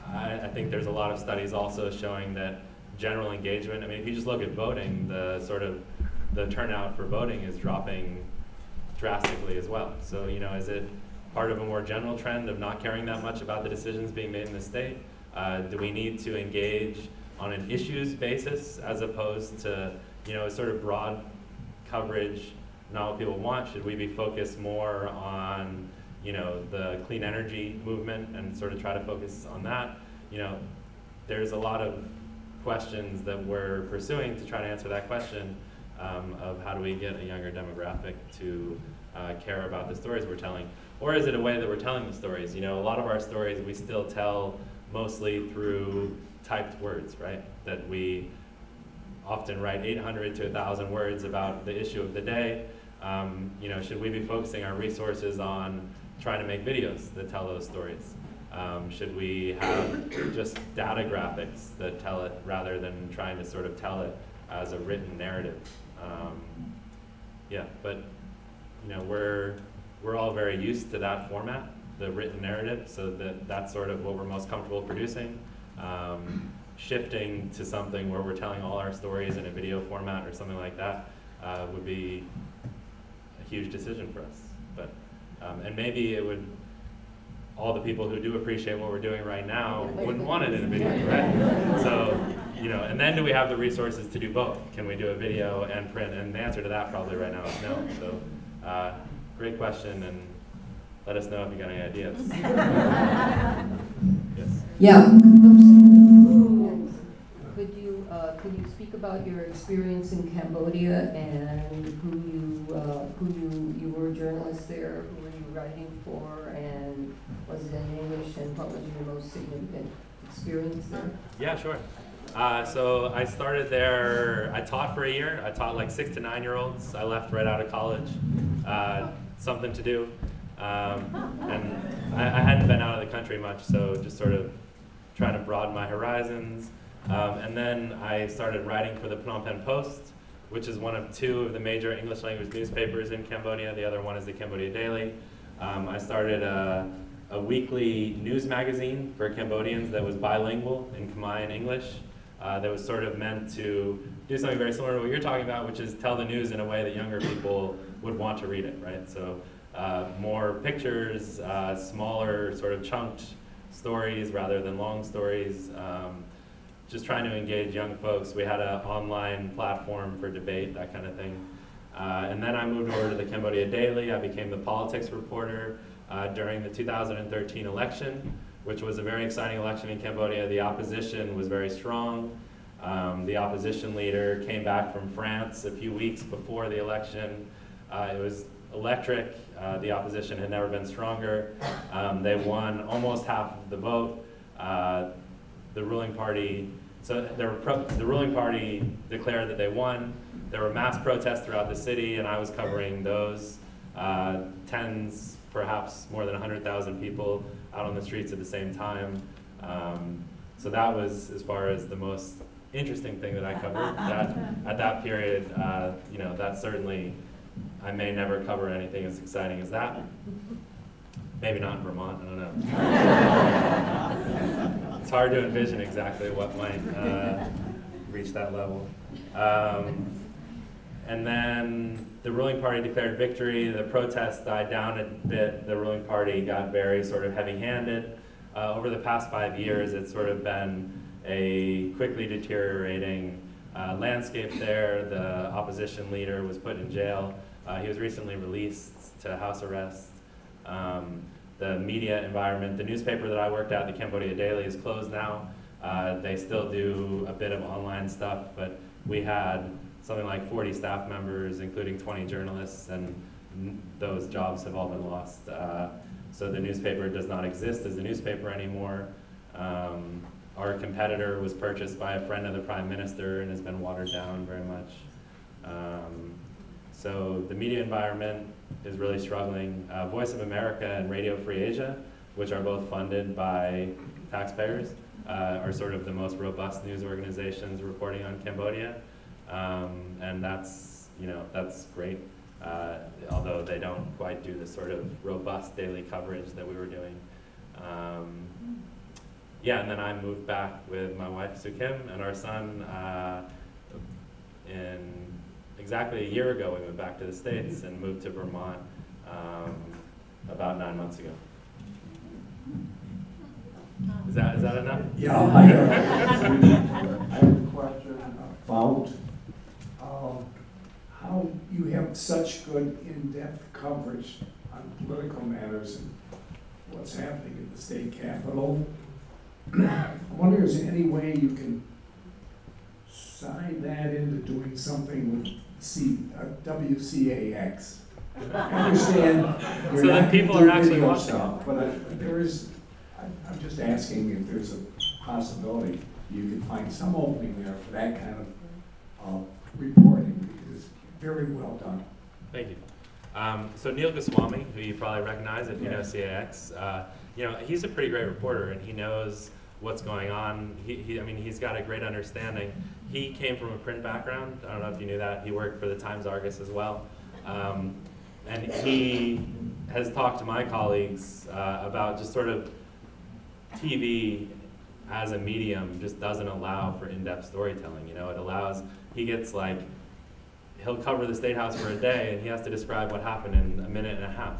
I think there's a lot of studies also showing that general engagement, I mean, if you just look at voting, the turnout for voting is dropping drastically as well. So, you know, is it part of a more general trend of not caring that much about the decisions being made in the state? Do we need to engage on an issues basis as opposed to, you know, a sort of broad coverage, not what people want? Should we be focused more on, you know, the clean energy movement and sort of try to focus on that? You know, there's a lot of questions that we're pursuing to try to answer that question of how do we get a younger demographic to care about the stories we're telling? Or is it a way that we're telling the stories? You know, a lot of our stories we still tell mostly through typed words, right? That we often write 800 to 1,000 words about the issue of the day. You know, should we be focusing our resources on trying to make videos that tell those stories? Should we have just data graphics that tell it rather than trying to sort of tell it as a written narrative? Yeah, but you know, we're all very used to that format, the written narrative, so that's sort of what we're most comfortable producing. Shifting to something where we're telling all our stories in a video format or something like that would be a huge decision for us. But and maybe it would, all the people who do appreciate what we're doing right now wouldn't want it in a video, right? So, you know, and then do we have the resources to do both? Can we do a video and print? And the answer to that probably right now is no. So, great question, and let us know if you got any ideas. Yes. Yeah. Could you speak about your experience in Cambodia and who you were a journalist there? Who were you writing for? And was it in English? And what was your most significant experience there? Yeah, sure. So I started there. I taught for a year. I taught like 6- to 9-year-olds. I left right out of college, something to do, and I hadn't been out of the country much, so just sort of trying to broaden my horizons. And then I started writing for the Phnom Penh Post, which is one of two of the major English language newspapers in Cambodia. The other one is the Cambodia Daily. I started a weekly news magazine for Cambodians that was bilingual in Khmer and English, that was sort of meant to do something very similar to what you're talking about, which is tell the news in a way that younger people would want to read it, right? So more pictures, smaller sort of chunked stories rather than long stories, just trying to engage young folks. We had an online platform for debate, that kind of thing. And then I moved over to the Cambodia Daily. I became the politics reporter during the 2013 election, which was a very exciting election in Cambodia. The opposition was very strong. The opposition leader came back from France a few weeks before the election. It was electric. The opposition had never been stronger. They won almost half of the vote. The ruling party, the ruling party declared that they won. There were mass protests throughout the city, and I was covering those. Tens, perhaps more than 100,000 people out on the streets at the same time. So that was, as far as the most interesting thing that I covered. At that period, you know, that certainly, I may never cover anything as exciting as that. Maybe not in Vermont, I don't know. It's hard to envision exactly what might reach that level. And then the ruling party declared victory. The protests died down a bit. The ruling party got very sort of heavy-handed. Over the past 5 years, it's sort of been a quickly deteriorating landscape there. The opposition leader was put in jail. He was recently released to house arrest. The media environment, the newspaper that I worked at, the Cambodia Daily, is closed now. They still do a bit of online stuff, but we had something like 40 staff members, including 20 journalists, and those jobs have all been lost. So the newspaper does not exist as a newspaper anymore. Our competitor was purchased by a friend of the prime minister and has been watered down very much. So the media environment is really struggling. Voice of America and Radio Free Asia, which are both funded by taxpayers, are sort of the most robust news organizations reporting on Cambodia, and that's, you know, that's great. Although they don't quite do the sort of robust daily coverage that we were doing. Yeah, and then I moved back with my wife Sue Kim and our son in. Exactly a year ago, we moved back to the States and moved to Vermont about 9 months ago. Is that enough? Yeah. I have a question about how you have such good in-depth coverage on political matters and what's happening in the state capitol. I wonder, is there any way you can sign that into doing something with WCAX. I understand. So that people are actually watching. But there is, I'm just asking if there's a possibility you can find some opening there for that kind of reporting, because it's very well done. Thank you. So Neil Goswami, who you probably recognize if you know CAX, you know, he's a pretty great reporter and he knows what's going on. I mean, he's got a great understanding. He came from a print background. I don't know if you knew that. He worked for the Times Argus as well. And he has talked to my colleagues about just sort of TV as a medium just doesn't allow for in-depth storytelling. You know, it allows, he gets like, he'll cover the State House for a day and he has to describe what happened in a minute and a half.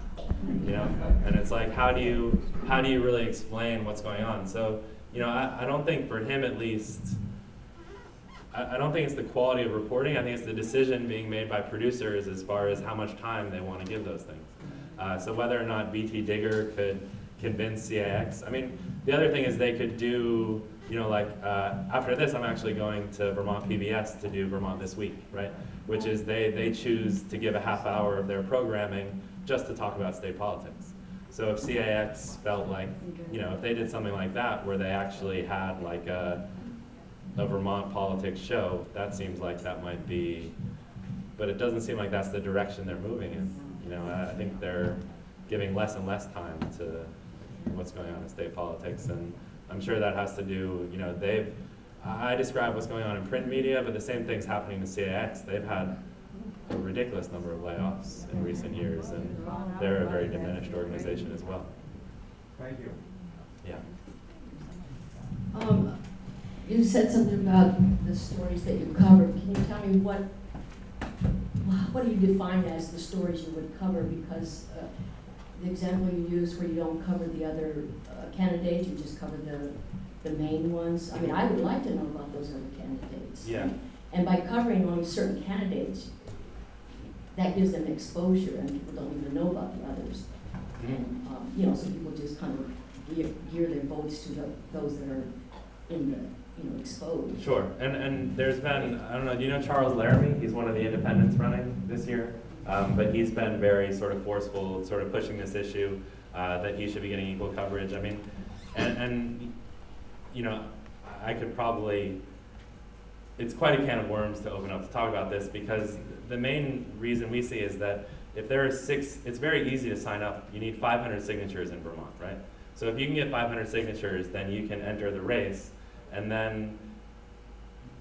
You know, and it's like, how do you really explain what's going on? So, you know, I don't think for him at least, I don't think it's the quality of reporting. I think it's the decision being made by producers as far as how much time they want to give those things. So whether or not VT Digger could convince CAX. I mean, the other thing is they could do, you know, like after this, I'm actually going to Vermont PBS to do Vermont This Week, right? Which is they choose to give a half hour of their programming just to talk about state politics. So if CAX felt like, you know, if they did something like that where they actually had like a Vermont politics show, that seems like that might be, but it doesn't seem like that's the direction they're moving in. You know, I think they're giving less and less time to what's going on in state politics, and I'm sure that has to do, you know, I describe what's going on in print media, but the same thing's happening to CAX. They've had a ridiculous number of layoffs in recent years, and they're a very diminished organization as well. Thank you. Yeah. You said something about the stories that you covered. Can you tell me what do you define as the stories you would cover? Because the example you use where you don't cover the other candidates, you just cover the main ones. I mean, I would like to know about those other candidates. Yeah. And by covering only certain candidates, that gives them exposure, and people don't even know about the others. And, you know, so people just kind of gear their votes to those that are in the, you know, exposed. Sure, and there's been, I don't know, do you know Charles Laramie? He's one of the independents running this year, but he's been very sort of forceful, sort of pushing this issue that he should be getting equal coverage. I mean, and you know, I could probably, it's quite a can of worms to open up to talk about this, because the main reason we see is that if there are it's very easy to sign up. You need 500 signatures in Vermont, right? So if you can get 500 signatures, then you can enter the race. And then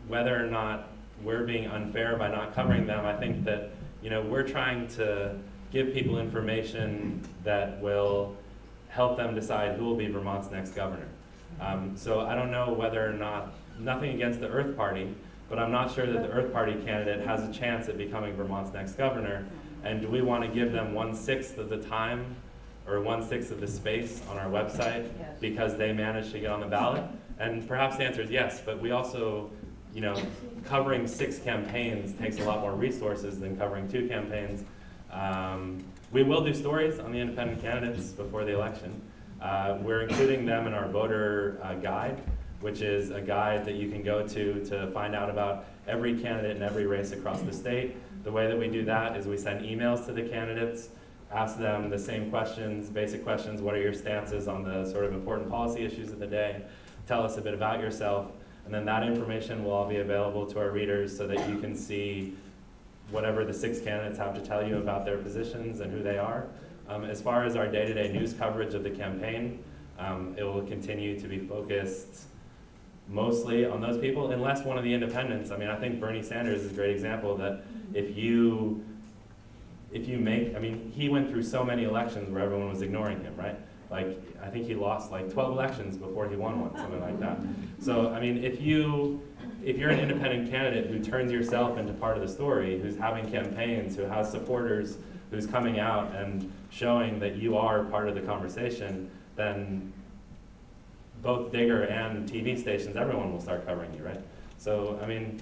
whether or not we're being unfair by not covering them, I think that, you know, we're trying to give people information that will help them decide who will be Vermont's next governor. So I don't know whether or not, nothing against the Earth Party, but I'm not sure that the Earth Party candidate has a chance at becoming Vermont's next governor. And do we want to give them 1/6 of the time or 1/6 of the space on our website because they managed to get on the ballot? And perhaps the answer is yes, but we also, you know, covering 6 campaigns takes a lot more resources than covering 2 campaigns. We will do stories on the independent candidates before the election. We're including them in our voter guide, which is a guide that you can go to find out about every candidate in every race across the state. The way that we do that is we send emails to the candidates, ask them the same questions, basic questions. What are your stances on the sort of important policy issues of the day? Tell us a bit about yourself. And then that information will all be available to our readers so that you can see whatever the 6 candidates have to tell you about their positions and who they are. As far as our day-to-day news coverage of the campaign, it will continue to be focused mostly on those people, unless one of the independents. I mean, I think Bernie Sanders is a great example that if you make, I mean, he went through so many elections where everyone was ignoring him, right? Like, I think he lost like 12 elections before he won one, something like that. So, I mean, if you're an independent candidate who turns yourself into part of the story, who's having campaigns, who has supporters, who's coming out and showing that you are part of the conversation, then both Digger and TV stations, everyone will start covering you, right? So, I mean,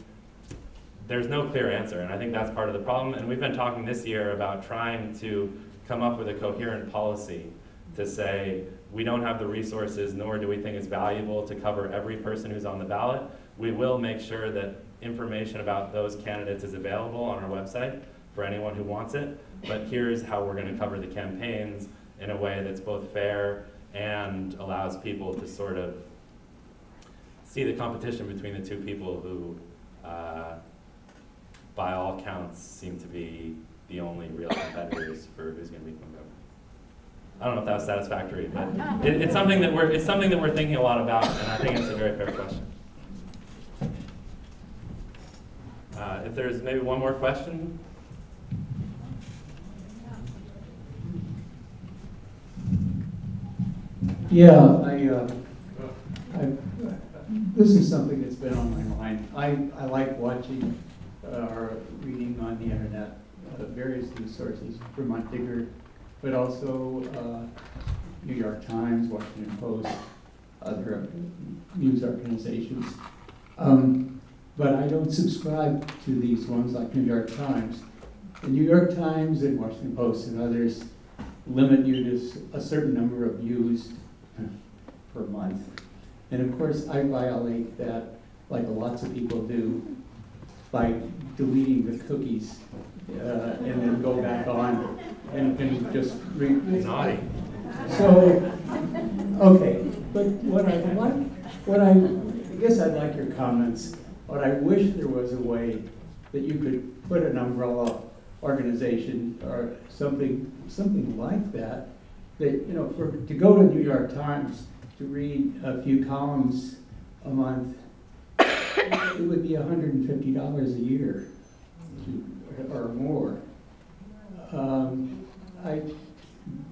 there's no clear answer, and I think that's part of the problem. And we've been talking this year about trying to come up with a coherent policy to say, we don't have the resources, nor do we think it's valuable to cover every person who's on the ballot. We will make sure that information about those candidates is available on our website for anyone who wants it, but here's how we're gonna cover the campaigns in a way that's both fair and allows people to sort of see the competition between the two people who, by all counts, seem to be the only real competitors for who's going to become governor. I don't know if that was satisfactory, but it's something that we're thinking a lot about, and I think it's a very fair question. If there's maybe one more question. Yeah, this is something that's been on my mind. I like watching or reading on the internet various news sources, Vermont Digger, but also New York Times, Washington Post, other news organizations. But I don't subscribe to these ones like New York Times. The New York Times and Washington Post and others limit you to a certain number of views per month. And of course, I violate that, like lots of people do, by deleting the cookies and then go back on and just read. Naughty. So, okay, but I guess I'd like your comments, but I wish there was a way that you could put an umbrella organization or something like that, you know, to go to New York Times to read a few columns a month It would be $150 a year or more.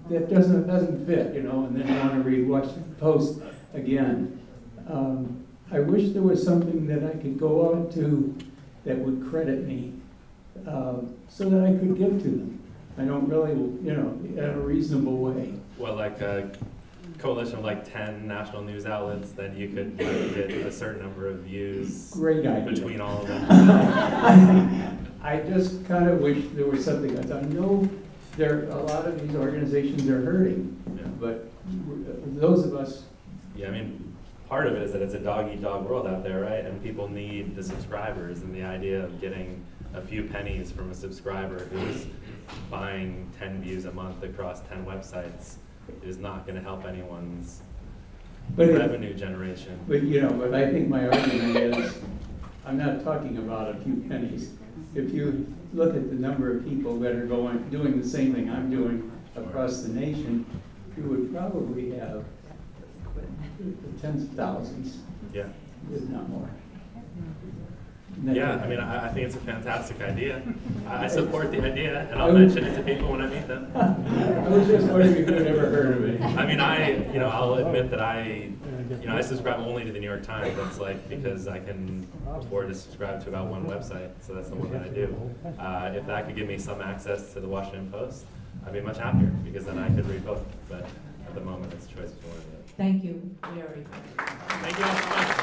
That doesn't fit, you know, and then you want to read Washington Post again. I wish there was something that I could go out to that would credit me so that I could give to them. I don't really, you know, in a reasonable way. Well, like a coalition of like 10 national news outlets, then you could get a certain number of views. Great idea. Between all of them. I just kind of wish there was something else. I know there a lot of these organizations are hurting, yeah. But those of us. Yeah, I mean, part of it is that it's a dog-eat-dog world out there, right? And people need the subscribers, and the idea of getting a few pennies from a subscriber who's buying 10 views a month across 10 websites is not going to help anyone's revenue generation. But you know, but I think my argument is, I'm not talking about a few pennies. If you look at the number of people that are doing the same thing I'm doing across the nation, you would probably have tens of thousands, yeah, if not more. Yeah, I mean, I think it's a fantastic idea. I support the idea, and I'll mention it to people when I meet them. I was just wondering if you've never heard of it. I mean, you know, I'll admit that I subscribe only to the New York Times. That's like because I can afford to subscribe to about one website, so that's the one that I do. If that could give me some access to the Washington Post, I'd be much happier because then I could read both. But at the moment, it's a choice between one of the other. Thank you, Larry. Thank you all so much.